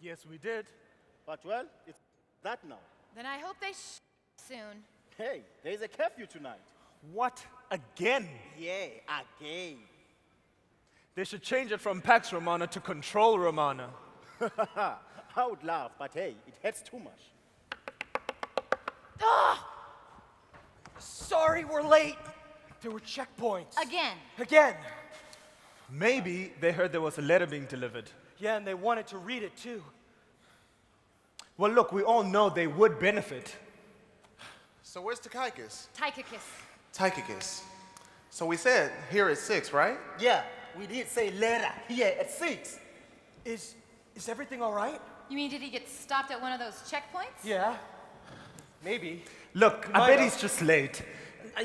Yes, we did. But well, it's that now. Then I hope they soon. Hey, there's a curfew tonight. What? Again? Yeah, again. They should change it from Pax Romana to Control Romana. I would laugh, but hey, it hurts too much. Ah! Sorry we're late. There were checkpoints. Again. Again. Maybe they heard there was a letter being delivered. Yeah, and they wanted to read it too. Well, look, we all know they would benefit. So where's Tychicus? Tychicus. Tychicus. So we said here at 6, right? Yeah, we did say later. Yeah, at 6. Is everything all right? You mean did he get stopped at one of those checkpoints? Yeah, maybe. Look, I bet he's just late.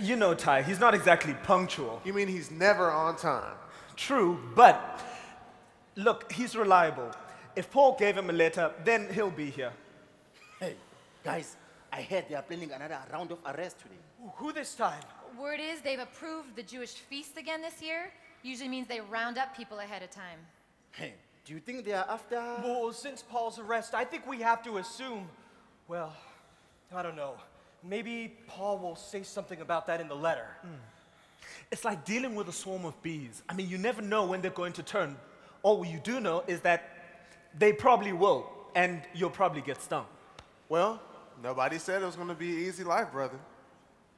You know, Ty, he's not exactly punctual. You mean he's never on time? True, but look, he's reliable. If Paul gave him a letter, then he'll be here. Hey, guys, I heard they are planning another round of arrests today. Who this time? Word is they've approved the Jewish feast again this year. Usually means they round up people ahead of time. Hey, do you think they are after? Well, since Paul's arrest, I think we have to assume, well, I don't know. Maybe Paul will say something about that in the letter. It's like dealing with a swarm of bees. I mean, you never know when they're going to turn. All you do know is that they probably will, and you'll probably get stung. Well, nobody said it was going to be an easy life, brother.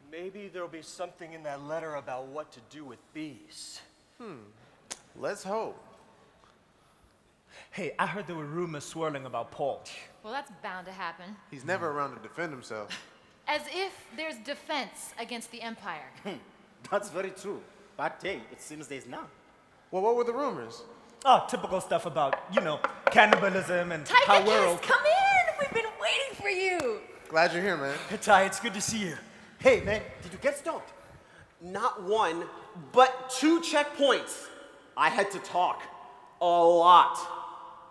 Maybe there'll be something in that letter about what to do with bees. Let's hope. Hey, I heard there were rumors swirling about Paul. Well, that's bound to happen. He's never around to defend himself. As if there's defense against the empire. That's very true. But hey, it seems there's none. Well, what were the rumors? Oh, typical stuff about, you know, cannibalism and how we're all... Come in! We've been waiting for you! Glad you're here, man. Ty, it's good to see you. Hey, man, did you get stopped? Not one, but 2 checkpoints. I had to talk. A lot.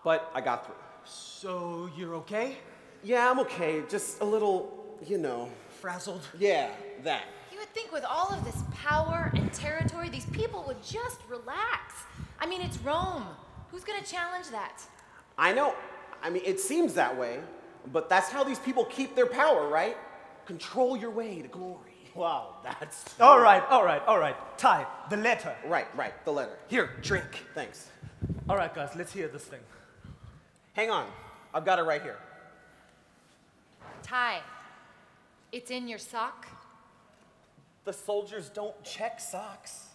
But I got through. So, you're okay? Yeah, I'm okay. Just a little, you know... Frazzled? Yeah, that. You would think with all of this power and territory, these people would just relax. I mean, it's Rome. Who's going to challenge that? I know. I mean, it seems that way, but that's how these people keep their power, right? Control your way to glory. Wow, that's... All right. Ty, the letter. Right, the letter. Here, drink. Thanks. All right, guys, let's hear this thing. Hang on. I've got it right here. Ty, it's in your sock. The soldiers don't check socks.